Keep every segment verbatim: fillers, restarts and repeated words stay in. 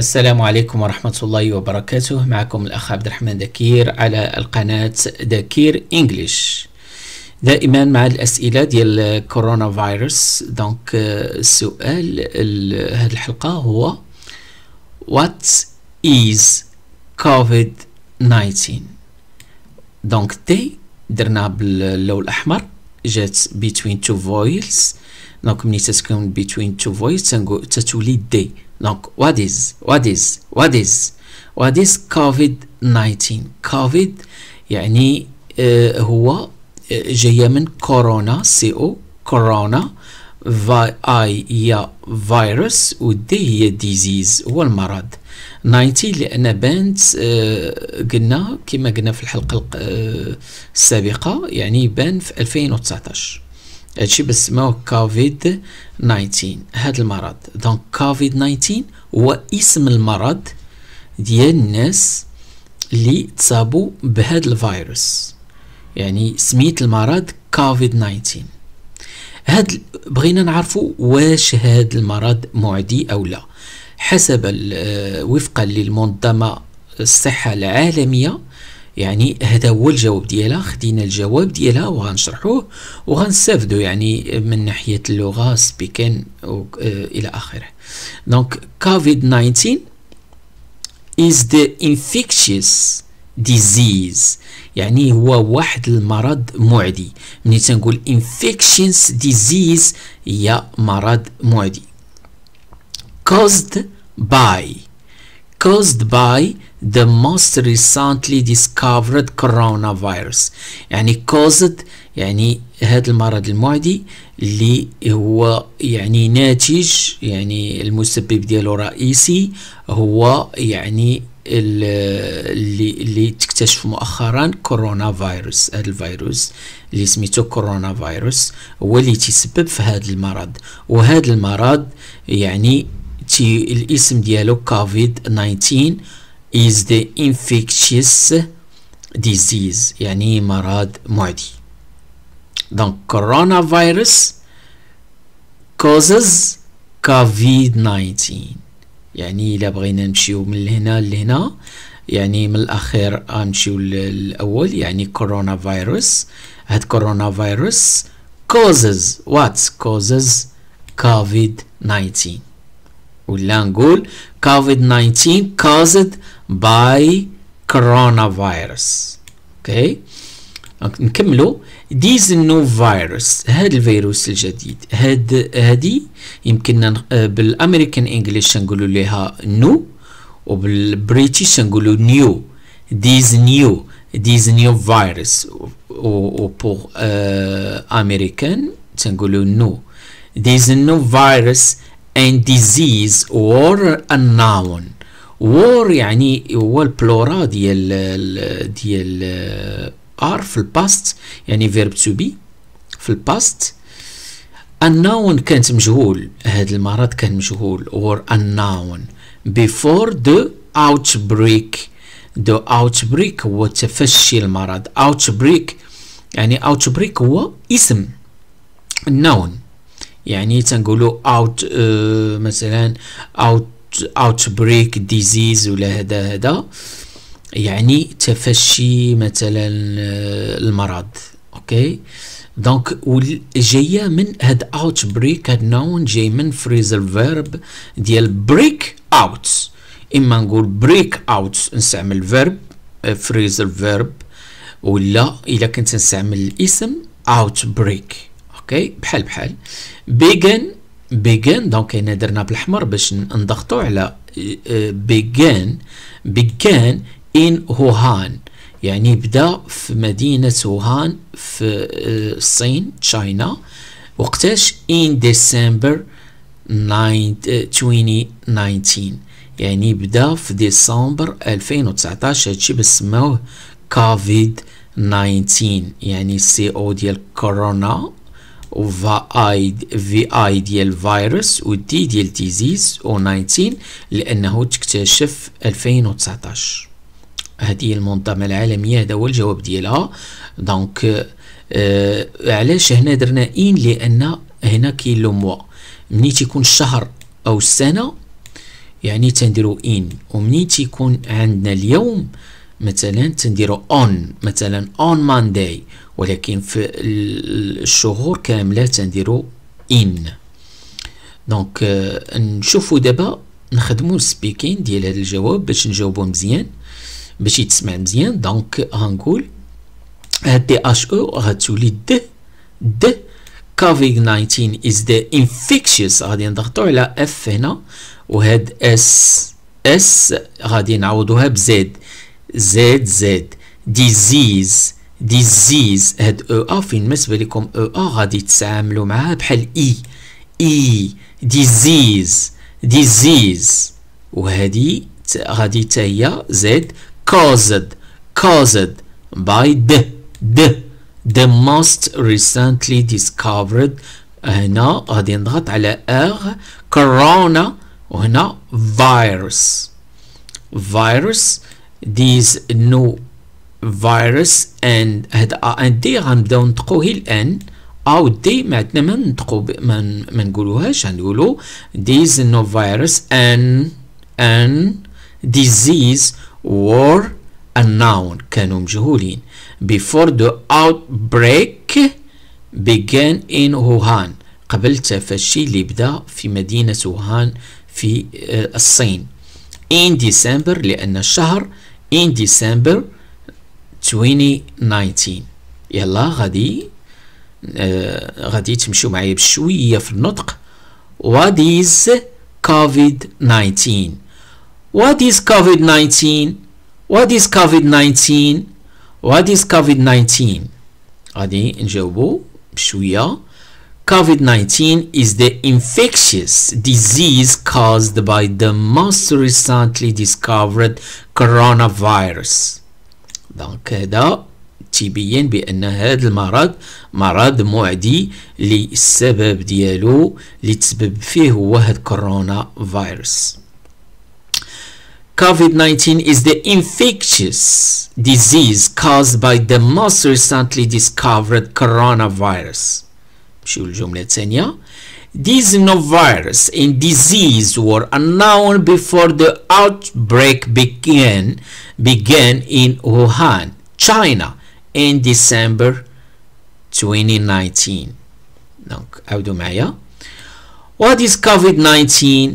السلام عليكم ورحمة الله وبركاته. معكم الأخ عبد الرحمن دكير على القناة دكير إنجليش، دائما مع الأسئلة ديال كورونا فيروس. دونك السؤال هذه الحلقة هو What is كوفيد تسعة عشر؟ دونك تي درنا باللون الأحمر، جات between two voices. دونك ملي تتكون between two voices تتولي دي. دونك what is what is what is what is كوفيد تسعة عشر. كوفيد يعني آه هو جايه من كورونا، سي او كورونا، في اي هي فيروس، ودي هي ديزيز هو المرض، تسعة عشر لان بانت آه قلنا كما قلنا في الحلقه آه السابقه، يعني بان في ألفين وتسعطاش. هادشي باش سماوه كوفيد تسعة عشر هاد المرض. دونك كوفيد تسعة عشر هو اسم المرض ديال الناس اللي تصابوا بهاد الفيروس، يعني سميت المرض كوفيد تسعة عشر. هاد بغينا نعرفوا واش هاد المرض معدي او لا، حسب وفقا للمنظمه الصحه العالميه. يعني هذا هو الجواب ديالها، خدينا الجواب ديالها وغنشرحوه وغنستافدو يعني من ناحيه اللغه سبيكين الى اخره. دونك كوفيد تسعة عشر is the infectious disease، يعني هو واحد المرض معدي. ملي تنقول infectious disease هي مرض معدي caused by caused by the most recently discovered coronavirus. يعني caused يعني هذا المرض المعدي اللي هو يعني ناتج، يعني المسبب ديالو رئيسي هو يعني اللي اللي تكتشف مؤخرا كورونا فيروس. هذا الفيروس اللي سميتو كورونا فيروس هو اللي تسبب في هذا المرض، وهذا المرض يعني تي الاسم ديالو كوفيد تسعة عشر is the infectious disease، يعني مرض معدي. دونك كورونا فيروس causes كوفيد تسعة عشر. يعني الا بغينا نمشيو من هنا لهنا، يعني من الاخير غنمشيو للاول. يعني كورونا فيروس، هاد كورونا فيروس causes what causes كوفيد تسعة عشر، ولا نقول كوفيد تسعة عشر caused by coronavirus. اوكي okay. نكملوا. this new virus، هذا الفيروس الجديد. هاد هادي يمكننا بالامريكان انجلش نقولوا لها نو، وبالبريتش نقولوا نيو. this new this new virus، و بور امريكان تنقولوا نو. this new virus and disease or unknown. war يعني هو البلورا ديال ديال ار في الباست، يعني فيرب تو بي في الباست. unknown كانت مجهول، هذا المرض كان مجهول or unknown before the outbreak. the outbreak هو تفشي المرض. outbreak يعني outbreak هو اسم noun، يعني تنقولو اوت اه مثلا اوت اوت بريك ديزيز ولا هذا هذا يعني تفشي مثلا المرض. اوكي دونك جايه من هاد اوت بريك، هاد نون جاي من فريزل فيرب ديال بريك اوت. اما نقول بريك اوت نستعمل فيرب فريزل فيرب، ولا الا كنت نستعمل الاسم اوت بريك. اوكي بحال بحال بيجان بيجان. دونك هنا درنا بالاحمر باش نضغطوا على بيجان بيجان ان ووهان، يعني بدا في مدينه ووهان في الصين تشاينا. وقتاش؟ ان ديسمبر ألفين وتسعطاش، يعني بدا في ديسمبر ألفين وتسعطاش. هادشي باش سماوه كوفيد تسعة عشر، يعني سي او ديال كورونا، وفي اي في اي ديال فيروس، ودي ديال ديزيز، و تسعة عشر لانه تكتشف ألفين وتسعطاش. هذه المنظمه العالميه، هذا هو الجواب ديالها. دونك آه علاش هنا درنا ان؟ لان هنا كاين لو موا، ملي تيكون الشهر او السنه يعني تنديرو إن، ومني تيكون عندنا اليوم مثلا تنديرو أون، مثلا أون مانداي، ولكن في الشهور كاملة تنديرو إن. دونك آه نشوفو دابا نخدمو السبيكين ديال هاد الجواب باش نجاوبو مزيان باش يتسمع مزيان. دونك هنقول هاد دي اش او غتولي د د كوفيد تسعطاش is the infectious، غادي نضغطو على اف هنا، وهاد اس اس غادي نعوضوها بزد زد زد disease disease. هاد او ا فين بالنسبه لكم او ا غادي تتعاملوا معاها بحال اي اي disease disease، وهذه غادي حتى هي زد caused caused by the the the most recently discovered. هنا غادي نضغط على R كورونا، وهنا virus virus these new virus and هاد A and D غنبداو نطقوه الآن. أو دي معناتنا ما نطقو ما نقولوهاش، غنقولو these new virus and and disease were unknown، كانوا مجهولين before the outbreak began in Wuhan، قبل التفشي اللي بدا في مدينة ووهان في الصين. in December لأن الشهر in December ألفين وتسعطاش. يلا غادي آه غادي تمشيو معايا بشويه في النطق. what is كوفيد تسعطاش what is كوفيد تسعطاش what is كوفيد تسعطاش what is كوفيد تسعطاش. غادي نجاوبو بشويه. كوفيد تسعطاش is the infectious disease caused by the most recently discovered coronavirus. دونك هذا تبين بأن هذا المرض مرض معدي اللي السبب ديالو اللي تسبب فيه هو هاد كورونا فيروس. كوفيد تسعطاش is the infectious disease caused by the most recently discovered coronavirus. نمشيو للجملة الثانية. These new virus and disease were unknown before the outbreak began began in Wuhan, China. in December twenty nineteen. دونك عاودوا معايا. What is كوفيد تسعطاش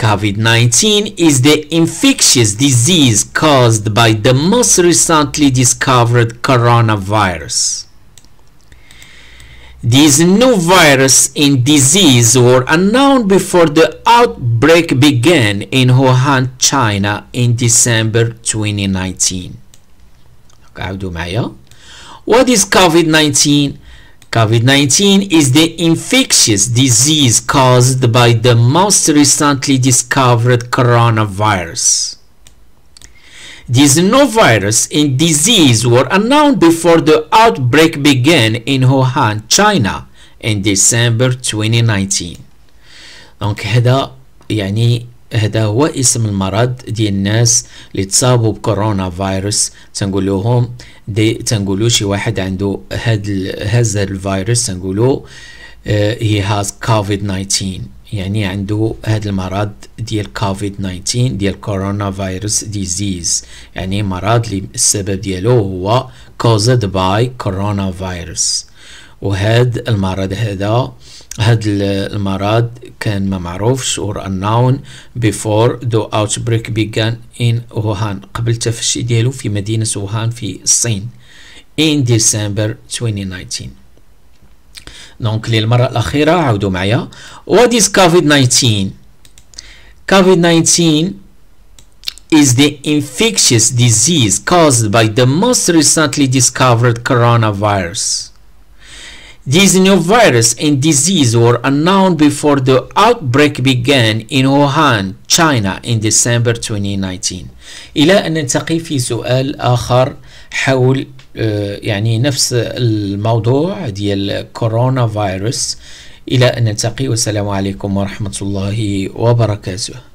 كوفيد تسعطاش is the infectious disease caused by the most recently discovered coronavirus. These new virus and disease were unknown before the outbreak began in Wuhan, China in December twenty nineteen. عاودوا معايا. What is كوفيد تسعطاش كوفيد تسعطاش is the infectious disease caused by the most recently discovered coronavirus. This new virus and disease were unknown before the outbreak began in Wuhan, China in December twenty nineteen. دونك هذا يعني هذا هو اسم المرض ديال الناس اللي تصابوا بكورونا فيروس، تنقول لهم تنقولوا شي واحد عنده هاد هذا الفيروس تنقولوا هي هاز كوفيد تسعطاش، يعني عنده هاد المرض ديال كوفيد تسعطاش ديال كورونا فيروس ديزيز، يعني مرض اللي السبب ديالو هو كوزد باي كورونا فيروس. وهاد المرض هذا هاد المرض كان ما معروفش or unknown before the outbreak began in Wuhan، قبل التفشي ديالو في مدينة ووهان في الصين in December twenty nineteen. دونك للمرة الأخيرة عاودوا معايا. What is كوفيد تسعطاش كوفيد تسعطاش is the infectious disease caused by the most recently discovered coronavirus. These new virus and disease were unknown before the outbreak began in Wuhan, China in December twenty nineteen. إلى أن نلتقي في سؤال آخر حول يعني نفس الموضوع ديال كورونا فيروس. إلى أن نلتقي والسلام عليكم ورحمة الله وبركاته.